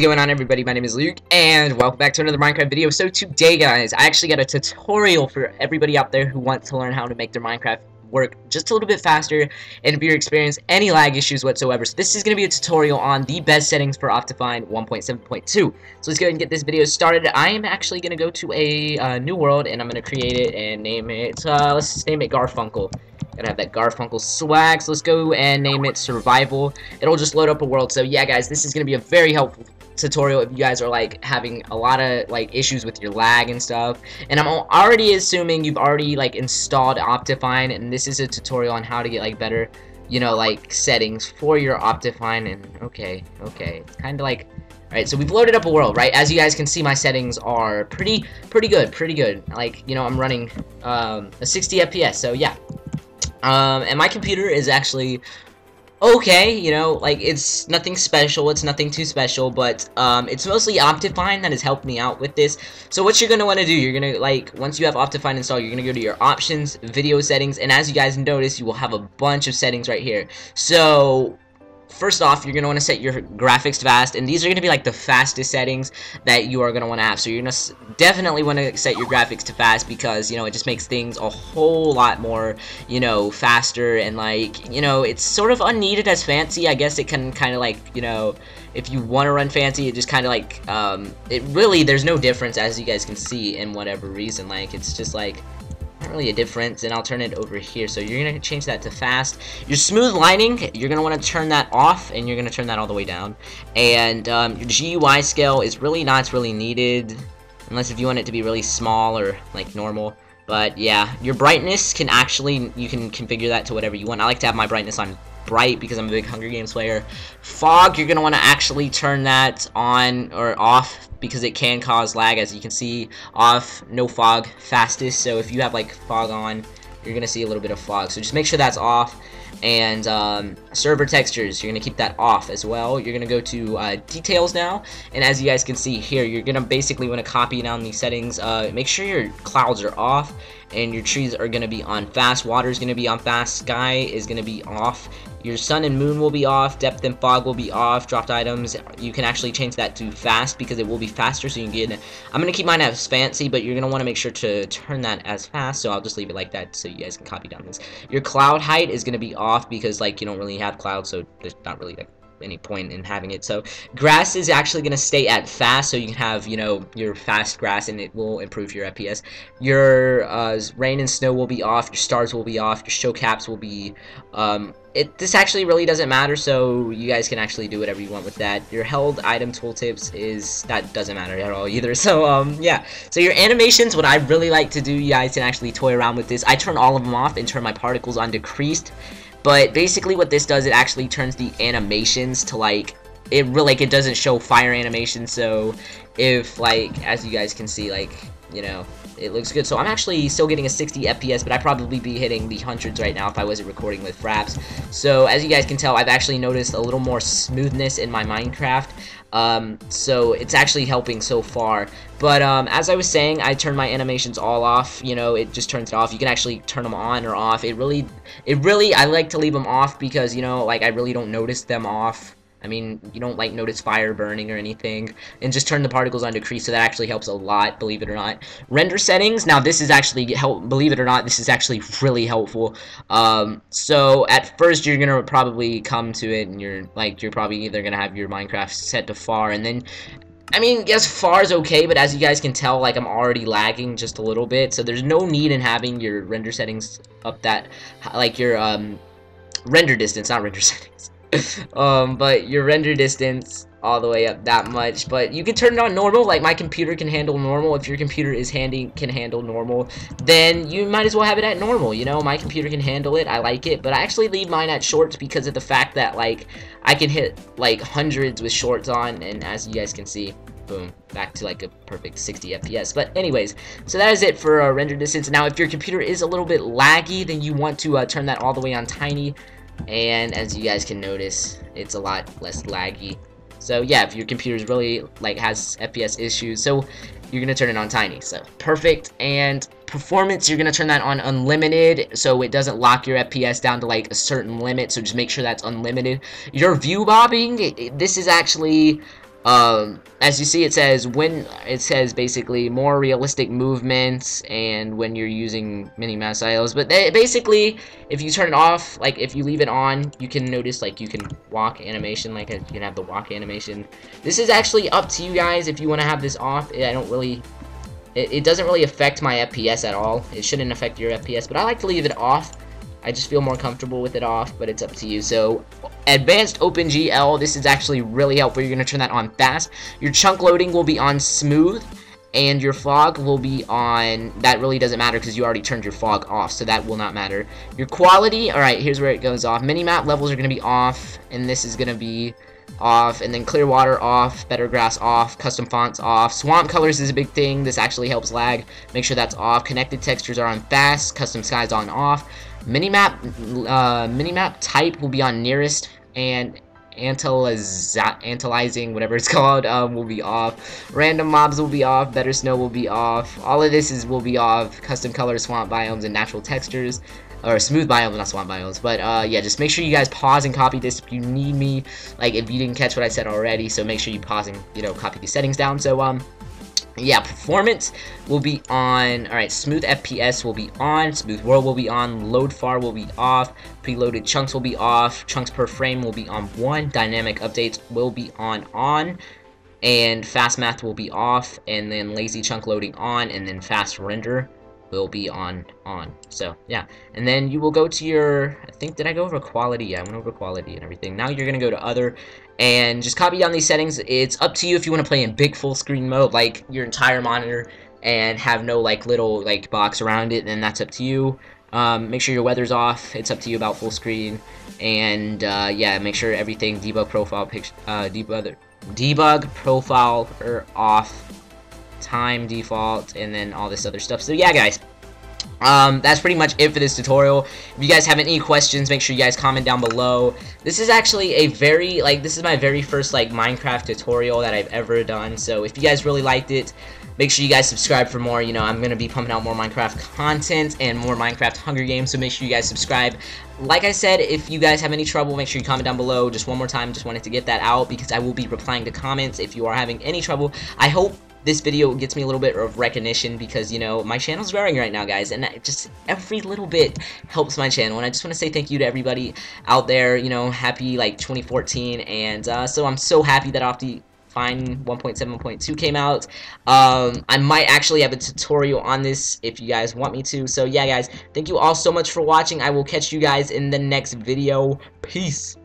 What's going on, everybody? My name is Luke, and welcome back to another Minecraft video. So today, guys, I actually got a tutorial for everybody out there who wants to learn how to make their Minecraft work just a little bit faster and if you experience any lag issues whatsoever. So this is going to be a tutorial on the best settings for Optifine 1.7.2. So let's go ahead and get this video started. I am actually going to go to a new world, and I'm going to create it and name it, let's just name it Garfunkel. Gonna have that Garfunkel swag, so let's go and name it Survival. It'll just load up a world. So yeah, guys, this is gonna be a very helpful tutorial if you guys are like having a lot of like issues with your lag and stuff. And I'm already assuming you've already like installed Optifine, and this is a tutorial on how to get like better, you know, like settings for your Optifine. And okay, it's kind of like, all right, so we've loaded up a world, right? As you guys can see, my settings are pretty good. Like, you know, I'm running a 60 FPS, so yeah. And my computer is actually okay, you know, like, it's nothing special, it's nothing too special, but, it's mostly Optifine that has helped me out with this. So what you're gonna wanna do, you're gonna, like, once you have Optifine installed, you're gonna go to your options, video settings, and as you guys notice, you will have a bunch of settings right here. So first off, you're going to want to set your graphics to fast, and these are going to be like the fastest settings that you are going to want to have. So you're going to definitely want to set your graphics to fast because, you know, it just makes things a whole lot more, you know, faster, and like, you know, it's sort of unneeded as fancy. I guess it can kind of like, you know, if you want to run fancy, it just kind of like, it really, there's no difference, as you guys can see, in whatever reason. Like, it's just like, not really a difference. And I'll turn it over here, so you're gonna change that to fast. Your smooth lining, you're gonna want to turn that off, and you're gonna turn that all the way down. And your GUI scale is really not really needed, unless if you want it to be really small or like normal. But yeah, your brightness can actually, you can configure that to whatever you want. I like to have my brightness on bright because I'm a big Hunger Games player. Fog, you're gonna want to actually turn that on or off because it can cause lag. As you can see, off, no fog, fastest. So if you have like fog on, you're gonna see a little bit of fog, so just make sure that's off. And server textures, you're gonna keep that off as well. You're gonna go to details now, and as you guys can see here, you're gonna basically want to copy down these settings. Make sure your clouds are off, and your trees are gonna be on fast. Water is gonna be on fast. Sky is gonna be off. Your sun and moon will be off. Depth and fog will be off. Dropped items, you can actually change that to fast because it will be faster. So you can get, I'm gonna keep mine as fancy, but you're gonna want to make sure to turn that as fast. So I'll just leave it like that so you guys can copy down this. Your cloud height is gonna be off because like you don't really have clouds, so there's not really like any point in having it. So grass is actually going to stay at fast, so you can have, you know, your fast grass, and it will improve your FPS. Your rain and snow will be off. Your stars will be off. Your show caps will be this actually really doesn't matter, so you guys can actually do whatever you want with that. Your held item tooltips is, that doesn't matter at all either. So yeah, so your animations, what I really like to do, you guys can actually toy around with this. I turn all of them off and turn my particles on decreased. But basically what this does, it actually turns the animations to like, it really, like, it doesn't show fire animation. So if like, as you guys can see, like, you know, it looks good. So I'm actually still getting a 60 FPS, but I'd probably be hitting the hundreds right now if I wasn't recording with Fraps. So as you guys can tell, I've actually noticed a little more smoothness in my Minecraft. So it's actually helping so far. But as I was saying, I turned my animations all off. You know, it just turns it off. You can actually turn them on or off. It really, I like to leave them off because, you know, like, I really don't notice them off. I mean, you don't like notice fire burning or anything, and just turn the particles on decrease, so that actually helps a lot, believe it or not. Render settings, now this is actually believe it or not, this is actually really helpful. So at first you're gonna probably come to it, and you're like, you're probably either gonna have your Minecraft set to FAR, and then, I mean, yes, FAR is okay, but as you guys can tell, like, I'm already lagging just a little bit, so there's no need in having your render settings up that, like, your render distance, not render settings. But your render distance all the way up that much. But you can turn it on normal, like my computer can handle normal. If your computer is can handle normal, then you might as well have it at normal. You know, my computer can handle it, I like it, but I actually leave mine at shorts because of the fact that, like, I can hit like hundreds with shorts on, and as you guys can see, boom, back to like a perfect 60 FPS. But anyways, so that is it for render distance. Now if your computer is a little bit laggy, then you want to turn that all the way on tiny, and as you guys can notice, it's a lot less laggy. So yeah, if your computer's really like has FPS issues, so you're gonna turn it on tiny, so perfect. And performance, you're gonna turn that on unlimited, so it doesn't lock your FPS down to like a certain limit, so just make sure that's unlimited. Your view bobbing, this is actually As you see, it says basically more realistic movements, and when you're using mini-mouse IOs, but they, basically, if you turn it off, like if you leave it on, you can notice like you can walk animation, like you can have the walk animation. This is actually up to you guys if you want to have this off. I don't really, it doesn't really affect my FPS at all. It shouldn't affect your FPS, but I like to leave it off. I just feel more comfortable with it off, but it's up to you. So, advanced OpenGL, this is actually really helpful. You're going to turn that on fast. Your chunk loading will be on smooth, and your fog will be on... That really doesn't matter because you already turned your fog off, so that will not matter. Your quality, alright, here's where it goes off. Minimap levels are going to be off, and this is going to be off, and then clear water off, better grass off, custom fonts off, swamp colors is a big thing. This actually helps lag. Make sure that's off. Connected textures are on fast, custom skies on off. Minimap type will be on nearest, and antalizing, whatever it's called, will be off. Random mobs will be off. Better snow will be off. All of this will be off. Custom colors, swamp biomes, and natural textures. Or smooth biomes, not swamp biomes. But yeah, just make sure you guys pause and copy this if you need me. Like if you didn't catch what I said already, so make sure you pause and, you know, copy these settings down. So yeah, performance will be on. Alright, smooth FPS will be on, smooth world will be on, load far will be off, preloaded chunks will be off, chunks per frame will be on 1, dynamic updates will be on, and fast math will be off, and then lazy chunk loading on, and then fast render will be on. So yeah, and then you will go to your, I think, did I go over quality? Yeah, I went over quality and everything. Now you're gonna go to other and just copy down these settings. It's up to you if you want to play in big full screen mode, like your entire monitor, and have no like little like box around it, then that's up to you. Make sure your weather's off. It's up to you about full screen. And yeah, make sure everything debug profile are off, time default, and then all this other stuff. So yeah, guys, that's pretty much it for this tutorial. If you guys have any questions, make sure you guys comment down below. This is actually a very, like, this is my very first like Minecraft tutorial that I've ever done. So if you guys really liked it, make sure you guys subscribe for more. You know, I'm gonna be pumping out more Minecraft content and more Minecraft Hunger Games, so make sure you guys subscribe. Like I said, if you guys have any trouble, make sure you comment down below. Just one more time, just wanted to get that out because I will be replying to comments if you are having any trouble. I hope this video gets me a little bit of recognition because, you know, my channel's growing right now, guys, and just every little bit helps my channel. And I just want to say thank you to everybody out there, you know, happy, like, 2014, and so I'm so happy that Optifine 1.7.2 came out. I might actually have a tutorial on this if you guys want me to. So, yeah, guys, thank you all so much for watching. I will catch you guys in the next video. Peace.